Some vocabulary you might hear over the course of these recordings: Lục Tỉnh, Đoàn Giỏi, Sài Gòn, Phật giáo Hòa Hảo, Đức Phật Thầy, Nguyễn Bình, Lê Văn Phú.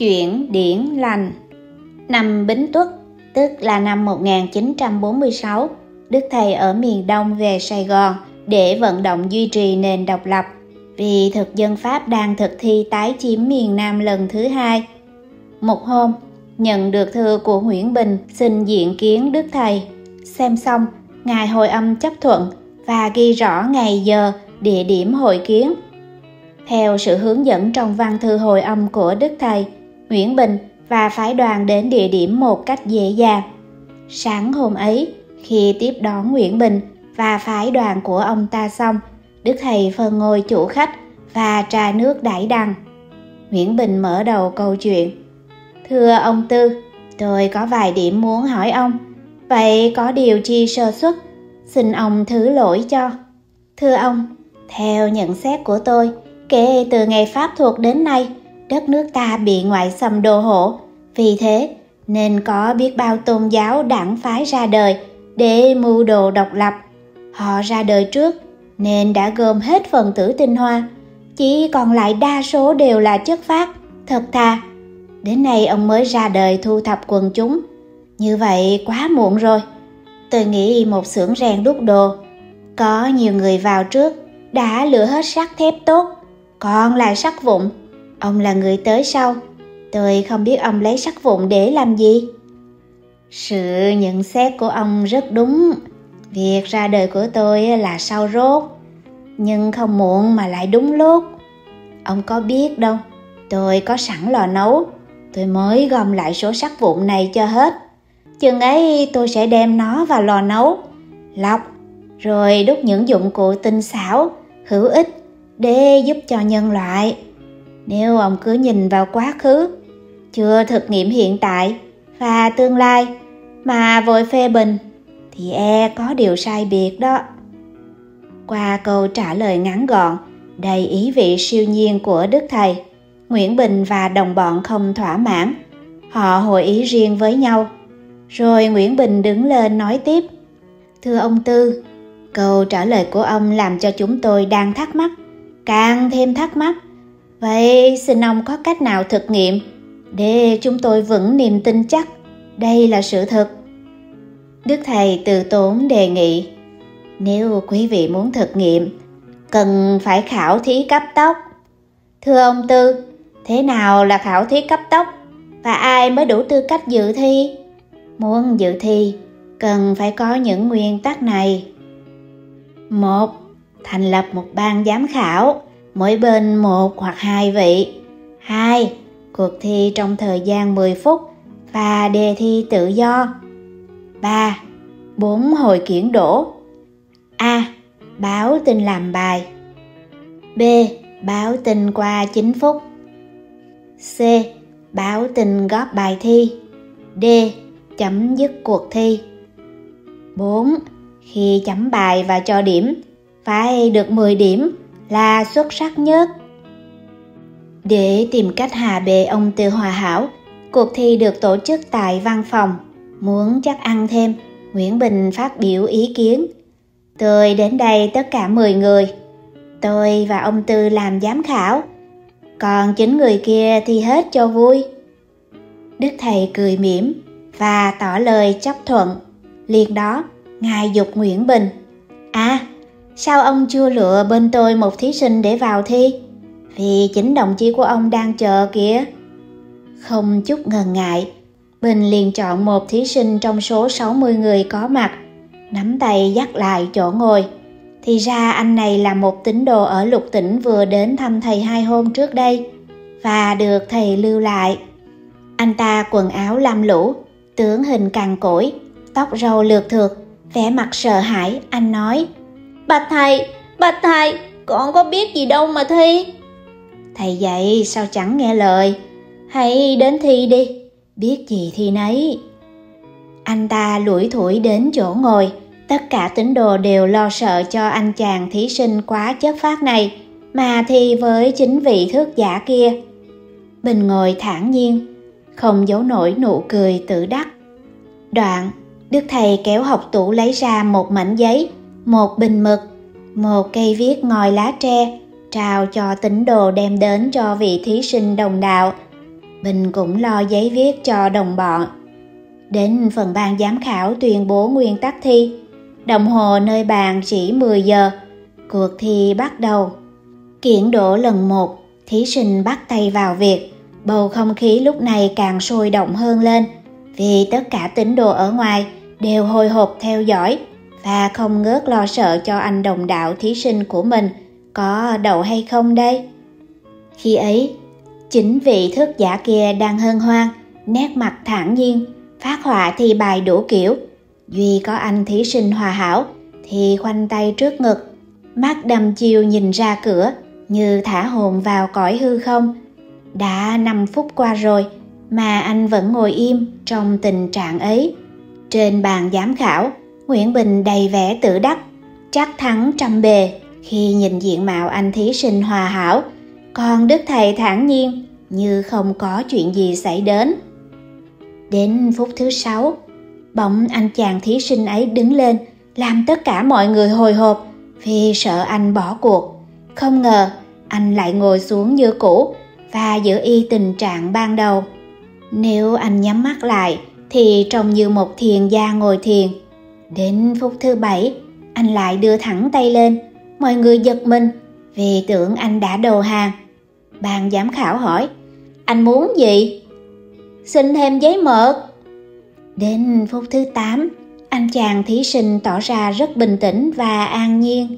Chuyện điển lành. Năm Bính Tuất, tức là năm 1946, Đức Thầy ở miền Đông về Sài Gòn để vận động duy trì nền độc lập, vì thực dân Pháp đang thực thi tái chiếm miền Nam lần thứ hai. Một hôm, nhận được thư của Nguyễn Bình xin diện kiến Đức Thầy. Xem xong, ngài hồi âm chấp thuận và ghi rõ ngày giờ, địa điểm hội kiến. Theo sự hướng dẫn trong văn thư hồi âm của Đức Thầy, Nguyễn Bình và phái đoàn đến địa điểm một cách dễ dàng. Sáng hôm ấy, khi tiếp đón Nguyễn Bình và phái đoàn của ông ta xong, Đức Thầy phân ngồi chủ khách và trà nước đãi đằng. Nguyễn Bình mở đầu câu chuyện: "Thưa ông Tư, tôi có vài điểm muốn hỏi ông, vậy có điều chi sơ xuất, xin ông thứ lỗi cho. Thưa ông, theo nhận xét của tôi, kể từ ngày Pháp thuộc đến nay, đất nước ta bị ngoại xâm đô hộ, vì thế nên có biết bao tôn giáo đảng phái ra đời để mưu đồ độc lập. Họ ra đời trước nên đã gồm hết phần tử tinh hoa, chỉ còn lại đa số đều là chất phác, thật thà. Đến nay ông mới ra đời thu thập quần chúng, như vậy quá muộn rồi. Tôi nghĩ một xưởng rèn đúc đồ, có nhiều người vào trước đã lựa hết sắt thép tốt, còn lại sắt vụn. Ông là người tới sau, tôi không biết ông lấy sắt vụn để làm gì." "Sự nhận xét của ông rất đúng. Việc ra đời của tôi là sau rốt, nhưng không muộn mà lại đúng lúc. Ông có biết đâu, tôi có sẵn lò nấu, tôi mới gom lại số sắt vụn này cho hết. Chừng ấy tôi sẽ đem nó vào lò nấu, lọc, rồi đúc những dụng cụ tinh xảo, hữu ích để giúp cho nhân loại. Nếu ông cứ nhìn vào quá khứ, chưa thực nghiệm hiện tại và tương lai mà vội phê bình, thì có điều sai biệt đó." Qua câu trả lời ngắn gọn, đầy ý vị siêu nhiên của Đức Thầy, Nguyễn Bình và đồng bọn không thỏa mãn. Họ hội ý riêng với nhau. Rồi Nguyễn Bình đứng lên nói tiếp: "Thưa ông Tư, câu trả lời của ông làm cho chúng tôi đang thắc mắc, càng thêm thắc mắc. Vậy xin ông có cách nào thực nghiệm để chúng tôi vững niềm tin chắc đây là sự thật?" Đức Thầy từ tốn đề nghị: "Nếu quý vị muốn thực nghiệm, cần phải khảo thí cấp tốc. Thưa ông Tư, thế nào là khảo thí cấp tốc và ai mới đủ tư cách dự thi? Muốn dự thi, cần phải có những nguyên tắc này: 1. Thành lập một ban giám khảo, mỗi bên 1 hoặc 2 vị. 2. Cuộc thi trong thời gian 10 phút và đề thi tự do. 3. 4 hội kiển đổ. A. Báo tin làm bài. B. Báo tin qua 9 phút. C. Báo tin góp bài thi. D. Chấm dứt cuộc thi. 4. Khi chấm bài và cho điểm, phải được 10 điểm là xuất sắc nhất." Để tìm cách hạ bệ ông Tư hòa hảo, cuộc thi được tổ chức tại văn phòng. Muốn chắc ăn thêm, Nguyễn Bình phát biểu ý kiến: "Tôi đến đây tất cả 10 người. Tôi và ông Tư làm giám khảo, còn 9 người kia thi hết cho vui." Đức Thầy cười mỉm và tỏ lời chấp thuận. Liền đó, ngài dục Nguyễn Bình: "Sao ông chưa lựa bên tôi một thí sinh để vào thi? Vì chính đồng chí của ông đang chờ kìa." Không chút ngần ngại, Bình liền chọn một thí sinh trong số 60 người có mặt, nắm tay dắt lại chỗ ngồi. Thì ra anh này là một tín đồ ở Lục Tỉnh vừa đến thăm thầy 2 hôm trước đây và được thầy lưu lại. Anh ta quần áo lam lũ, tướng hình cằn cỗi, tóc râu lược thượt, vẻ mặt sợ hãi. Anh nói: Bạch thầy, con có biết gì đâu mà thi." "Thầy dạy sao chẳng nghe lời, hãy đến thi đi, biết gì thì nấy." Anh ta lủi thủi đến chỗ ngồi. Tất cả tín đồ đều lo sợ cho anh chàng thí sinh quá chất phác này mà thi với chính vị thước giả kia. Bình ngồi thản nhiên, không giấu nổi nụ cười tự đắc. Đoạn, Đức Thầy kéo học tủ lấy ra một mảnh giấy, một bình mực, một cây viết ngòi lá tre, trao cho tín đồ đem đến cho vị thí sinh đồng đạo. Bình cũng lo giấy viết cho đồng bọn. Đến phần ban giám khảo tuyên bố nguyên tắc thi. Đồng hồ nơi bàn chỉ 10 giờ. Cuộc thi bắt đầu. Kiển đổ lần 1, thí sinh bắt tay vào việc. Bầu không khí lúc này càng sôi động hơn lên, vì tất cả tín đồ ở ngoài đều hồi hộp theo dõi và không ngớt lo sợ cho anh đồng đạo thí sinh của mình có đậu hay không đây. Khi ấy, chính vị thức giả kia đang hân hoan, nét mặt thản nhiên, phát họa thi bài đủ kiểu. Duy có anh thí sinh Hòa Hảo thì khoanh tay trước ngực, mắt đăm chiêu nhìn ra cửa như thả hồn vào cõi hư không. Đã 5 phút qua rồi mà anh vẫn ngồi im trong tình trạng ấy. Trên bàn giám khảo, Nguyễn Bình đầy vẻ tự đắc, chắc thắng trăm bề khi nhìn diện mạo anh thí sinh Hòa Hảo, còn đức thầy thản nhiên như không có chuyện gì xảy đến. Đến phút thứ 6, bỗng anh chàng thí sinh ấy đứng lên, làm tất cả mọi người hồi hộp vì sợ anh bỏ cuộc. Không ngờ anh lại ngồi xuống như cũ và giữ y tình trạng ban đầu. Nếu anh nhắm mắt lại thì trông như một thiền gia ngồi thiền. Đến phút thứ 7, anh lại đưa thẳng tay lên. Mọi người giật mình vì tưởng anh đã đầu hàng. Ban giám khảo hỏi: "Anh muốn gì?" "Xin thêm giấy mực." Đến phút thứ 8, anh chàng thí sinh tỏ ra rất bình tĩnh và an nhiên.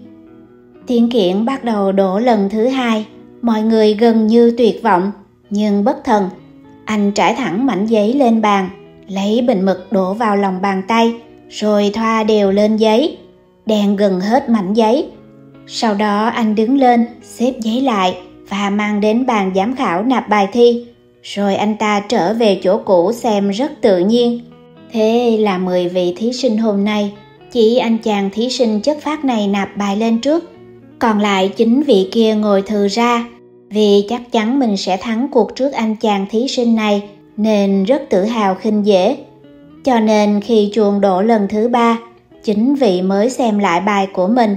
Tiếng kiện bắt đầu đổ lần thứ 2. Mọi người gần như tuyệt vọng, nhưng bất thần, anh trải thẳng mảnh giấy lên bàn, lấy bình mực đổ vào lòng bàn tay, rồi thoa đều lên giấy, đèn gần hết mảnh giấy. Sau đó anh đứng lên, xếp giấy lại và mang đến bàn giám khảo nạp bài thi. Rồi anh ta trở về chỗ cũ xem rất tự nhiên. Thế là 10 vị thí sinh hôm nay, chỉ anh chàng thí sinh chất phác này nạp bài lên trước. Còn lại 9 vị kia ngồi thừ ra, vì chắc chắn mình sẽ thắng cuộc trước anh chàng thí sinh này nên rất tự hào khinh dễ. Cho nên khi chuông đổ lần thứ 3, 9 vị mới xem lại bài của mình.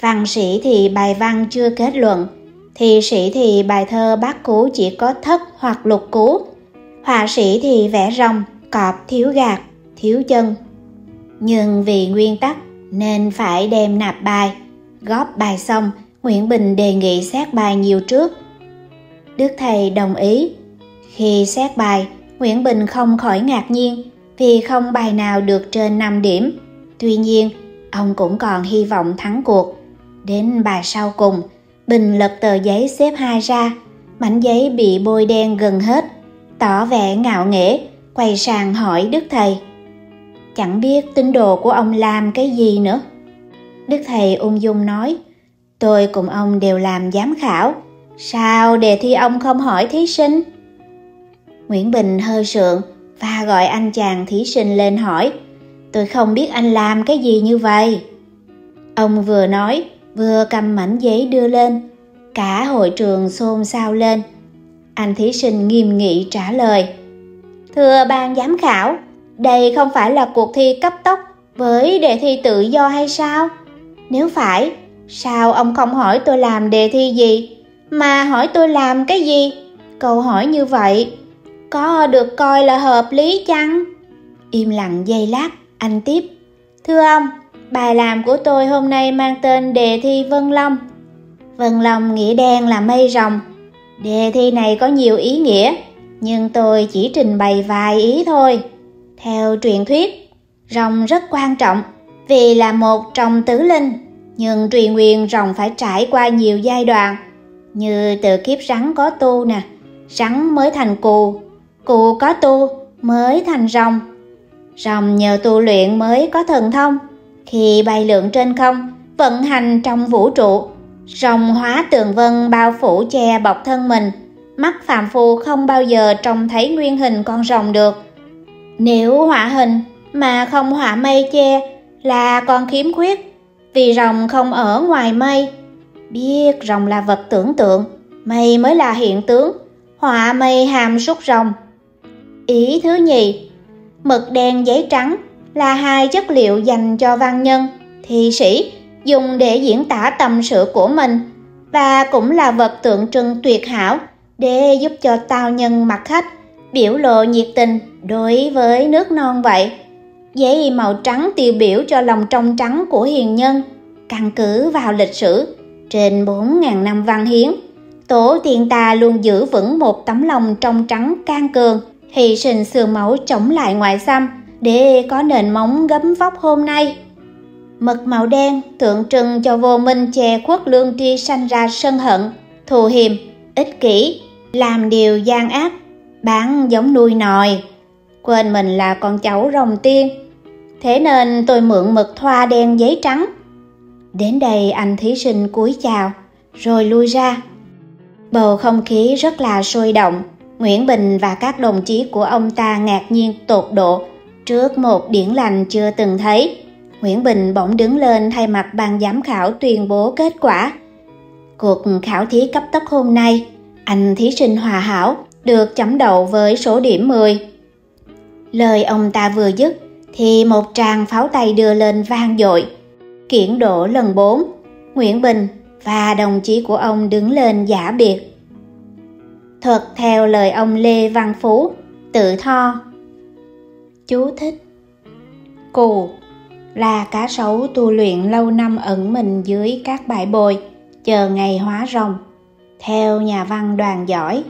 Văn sĩ thì bài văn chưa kết luận, thi sĩ thì bài thơ bát cú chỉ có thất hoặc lục cú, họa sĩ thì vẽ rồng, cọp, thiếu gạc, thiếu chân. Nhưng vì nguyên tắc nên phải đem nạp bài. Góp bài xong, Nguyễn Bình đề nghị xét bài nhiều trước. Đức thầy đồng ý. Khi xét bài, Nguyễn Bình không khỏi ngạc nhiên vì không bài nào được trên 5 điểm. Tuy nhiên, ông cũng còn hy vọng thắng cuộc. Đến bài sau cùng, Bình lật tờ giấy xếp 2 ra, mảnh giấy bị bôi đen gần hết, tỏ vẻ ngạo nghễ, quay sang hỏi đức thầy: "Chẳng biết tín đồ của ông làm cái gì nữa?" Đức thầy ung dung nói: "Tôi cùng ông đều làm giám khảo, sao đề thi ông không hỏi thí sinh?" Nguyễn Bình hơi sượng và gọi anh chàng thí sinh lên hỏi: "Tôi không biết anh làm cái gì như vậy." Ông vừa nói vừa cầm mảnh giấy đưa lên. Cả hội trường xôn xao lên. Anh thí sinh nghiêm nghị trả lời: "Thưa ban giám khảo, đây không phải là cuộc thi cấp tốc với đề thi tự do hay sao? Nếu phải, sao ông không hỏi tôi làm đề thi gì, mà hỏi tôi làm cái gì? Câu hỏi như vậy có được coi là hợp lý chăng?" Im lặng giây lát, anh tiếp: "Thưa ông, bài làm của tôi hôm nay mang tên đề thi Vân Long. Vân Long nghĩa đen là mây rồng. Đề thi này có nhiều ý nghĩa, nhưng tôi chỉ trình bày vài ý thôi. Theo truyền thuyết, rồng rất quan trọng vì là một trong tứ linh, nhưng truyền nguyền rồng phải trải qua nhiều giai đoạn, như từ kiếp rắn có tu nè, rắn mới thành cù, cù có tu mới thành rồng. Rồng nhờ tu luyện mới có thần thông, khi bay lượn trên không, vận hành trong vũ trụ. Rồng hóa tường vân bao phủ che bọc thân mình, mắt phàm phu không bao giờ trông thấy nguyên hình con rồng được. Nếu họa hình mà không họa mây che là còn khiếm khuyết, vì rồng không ở ngoài mây. Biết rồng là vật tưởng tượng, mây mới là hiện tướng, họa mây hàm súc rồng. Ý thứ nhì, mực đen giấy trắng là hai chất liệu dành cho văn nhân, thi sĩ dùng để diễn tả tâm sự của mình, và cũng là vật tượng trưng tuyệt hảo để giúp cho tao nhân mặt khách biểu lộ nhiệt tình đối với nước non vậy. Giấy màu trắng tiêu biểu cho lòng trong trắng của hiền nhân, căn cứ vào lịch sử trên 4.000 năm văn hiến, tổ tiên ta luôn giữ vững một tấm lòng trong trắng can cường, hy sinh xương máu chống lại ngoại xâm để có nền móng gấm vóc hôm nay. Mực màu đen tượng trưng cho vô minh che khuất lương tri, sanh ra sân hận, thù hiềm, ích kỷ, làm điều gian ác, bán giống nuôi nòi, quên mình là con cháu rồng tiên. Thế nên tôi mượn mực thoa đen giấy trắng. Đến đây anh thí sinh cúi chào rồi lui ra. Bầu không khí rất là sôi động. Nguyễn Bình và các đồng chí của ông ta ngạc nhiên tột độ trước một điển lành chưa từng thấy. Nguyễn Bình bỗng đứng lên thay mặt ban giám khảo tuyên bố kết quả. Cuộc khảo thí cấp tốc hôm nay, anh thí sinh Hòa Hảo được chấm đậu với số điểm 10. Lời ông ta vừa dứt thì một tràng pháo tay đưa lên vang dội. Kiển độ lần 4, Nguyễn Bình và đồng chí của ông đứng lên giã biệt. Thuật theo lời ông Lê Văn Phú, tự tho. Chú thích: cù là cá sấu tu luyện lâu năm ẩn mình dưới các bãi bồi, chờ ngày hóa rồng. Theo nhà văn Đoàn Giỏi.